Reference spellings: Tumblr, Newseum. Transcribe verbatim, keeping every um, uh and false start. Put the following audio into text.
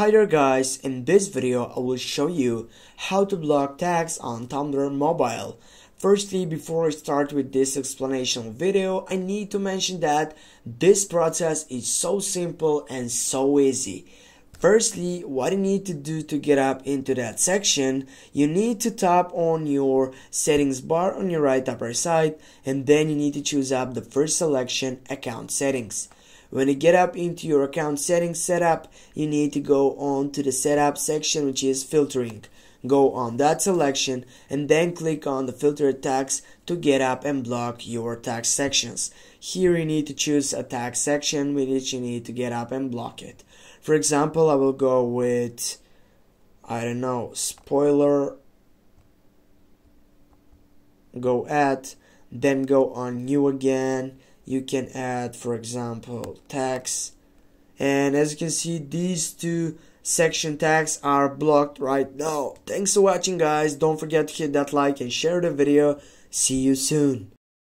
Hi there guys, in this video I will show you how to block tags on Tumblr mobile. Firstly, before I start with this explanation video, I need to mention that this process is so simple and so easy. Firstly, what you need to do to get up into that section, you need to tap on your settings bar on your right upper side, and then you need to choose up the first selection, account settings. When you get up into your account settings setup, you need to go on to the setup section, which is filtering. Go on that selection and then click on the filter tags to get up and block your tag sections. Here you need to choose a tag section with which you need to get up and block it. For example, I will go with, I don't know, spoiler, go at, then go on new again. You can add, for example, tags, and as you can see, these two section tags are blocked right now. Thanks for watching guys, don't forget to hit that like and share the video. See you soon.